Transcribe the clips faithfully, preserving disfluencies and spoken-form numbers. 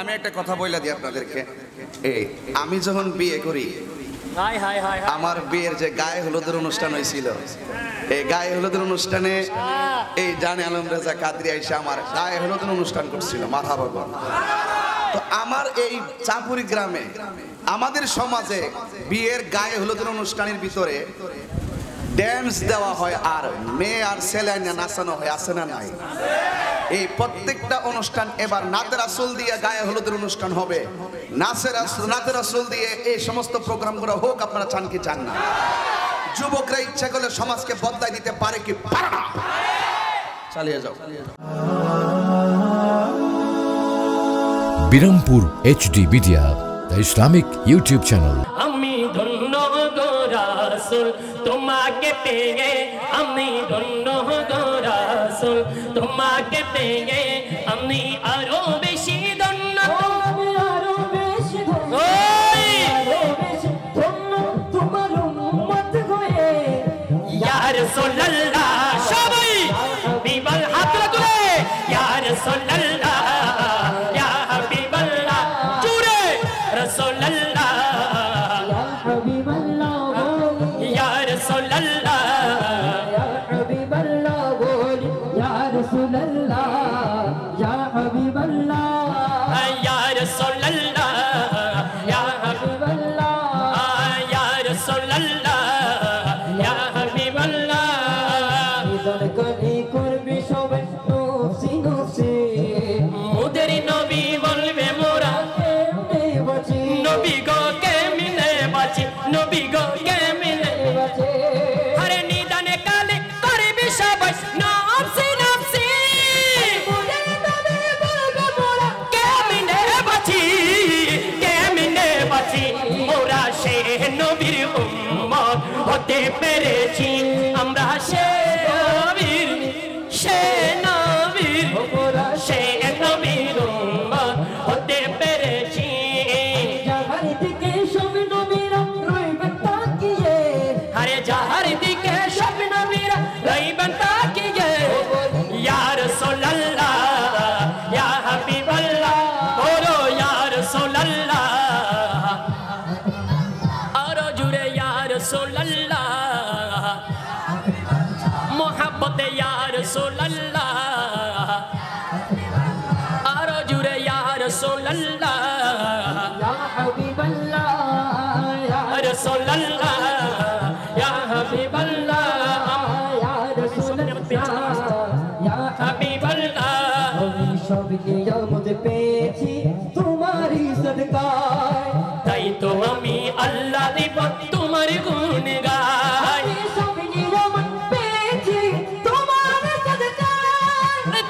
আমি একটা কথা বইলা দিই আপনাদেরকে, এই আমি যখন বিয়ে করি, হাই হাই হাই আমার বিয়ের যে গায়ে হলুদের অনুষ্ঠান হয়েছিল, এই গায়ে হলুদের অনুষ্ঠানে এই জানে আলম রাজা কাদরি আয়েশা আমার গায়ে হলুদের অনুষ্ঠান করছিল মাথা ভগবান। তো আমার এই চাঁপুরি গ্রামে আমাদের সমাজে বিয়ের গায়ে হলুদের অনুষ্ঠানের ভিতরে ড্যান্স দেওয়া হয় আর মেয়ে আর ছেলে নাচানো হয়, আছে না নাই? এই প্রত্যেকটা অনুষ্ঠান এবার নাতের আসল দিয়ে গায়ে হলুদের অনুষ্ঠান হবে, নাচের নাতের আসল দিয়ে এই সমস্ত প্রোগ্রামগুলো হোক, আপনারা চান কি চান না? যুবকরা ইচ্ছা করলে সমাজকে বদলাই দিতে পারে কি পারে না? চালিয়ে যাও। Birampur HD media the Islamic YouTube channel. আমি ধন্য গো রাসূল তোমাকে পেয়ে, আমি ধন্য গো রাসূল তোমাকে পেয়ে, আমি আরো বেশি ধন্য, আমি আরো বেশি ধন্য, ওই ধন্য তোমার উম্মত হয়ে ইয়া রাসূলুল্লাহ। সবাই বিবাল হাত তুলে ইয়া রাসূলুল্লাহ। তাই তো আমি আল্লাহ দিব তোমার গুণ গাই,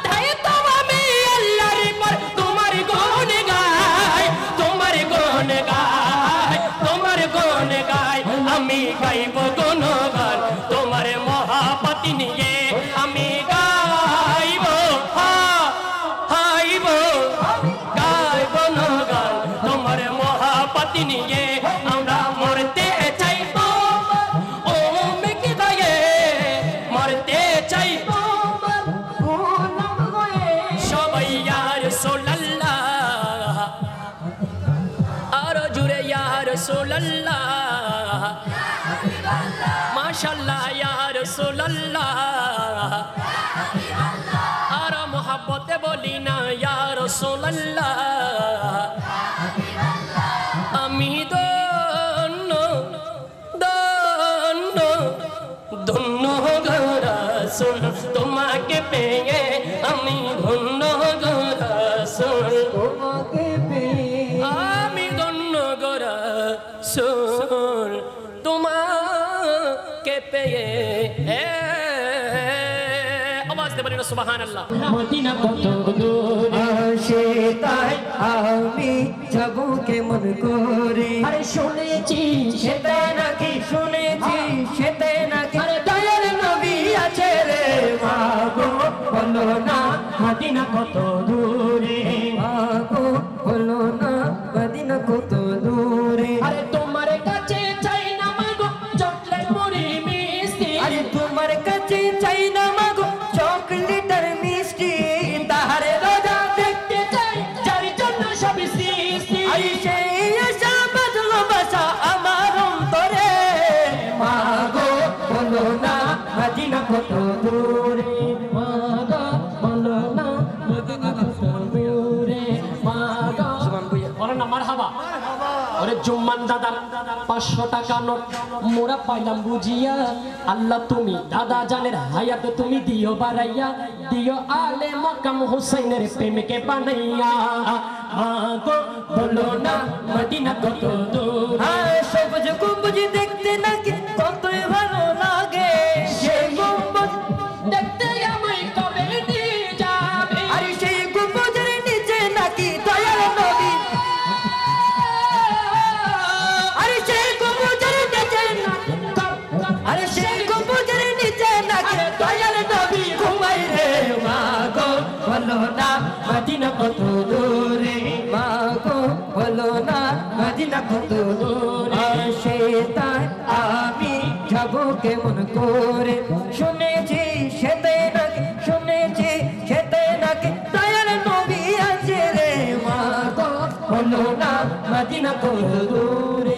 তাই তো আমি আল্লাহ তোমার গুণ গাই, তোমার গুণ গাই, তোমার গুণ গাই। আমি গাইব গুণগান তোমার মহাপতি নিয়ে, আমি মাশাআল্লাহ ইয়া রাসূলুল্লাহ, আর মোহাব্বতে বলি না ইয়া রাসূলুল্লাহ। আমি ধন্য ধন্য ধন্য গো রাসূল তোমাকে পেয়ে, আমি ধন্য গো রাসূল তোমাকে পেয়ে, আমি ধন্য গো রাসূল তোমার কত দূরে বলো না, মদিনা কত দূরে, তোমার কাছে जुम्मन दादा पाँच सौ टाका नोट मोरा पाइलाम बुझिया अल्लाह तुमी दादा जानेर हायात तुमी दियो बाराइया दियो आले मकाम हुसैनेर प्रेम के बनाइया मांगो बोलो ना मदीना कत दूर हाय सबुज गुंबज देखते ना कि कतई भालो लागे शे गुंबज देखते आमाय कबे नी जाबे अरे शे गुंबजेर नीचे ना कि दयाल नबी बोलो ना मदीना कत दूर मागो बोलो ना मदीना कत दूर शैतान आमी जब के मन कोरे सुने जी शैतान सुने जी शैतान दयाल नबी आजे रे मागो बोलो ना मदीना कत दूर।